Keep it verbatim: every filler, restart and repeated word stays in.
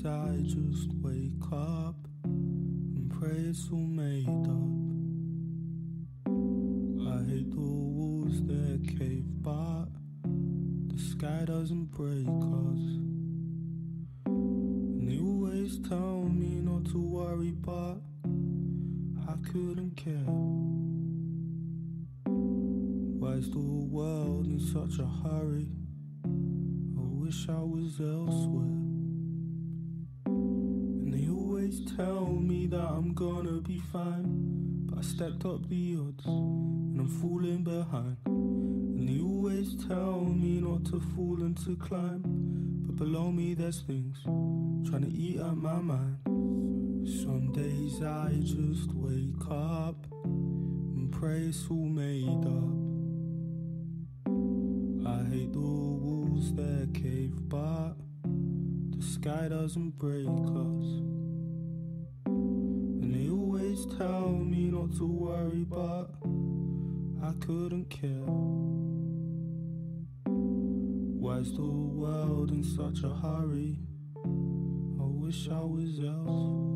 days I just wake up and pray it's all made up. I hate the walls that cave, but the sky doesn't break us. And they always tell me not to worry, but I couldn't care. Why is the world in such a hurry? I wish I was elsewhere. And they always tell me that I'm gonna be fine, but I stepped up the odds and I'm falling behind. And they always tell me not to fall and to climb, but below me there's things trying to eat at my mind. Some days I just wake up and pray it's all made up. I hate the walls that cave, but the sky doesn't break us. And they always tell me not to worry, but I couldn't care. Why's the world in such a hurry? I wish I was elsewhere.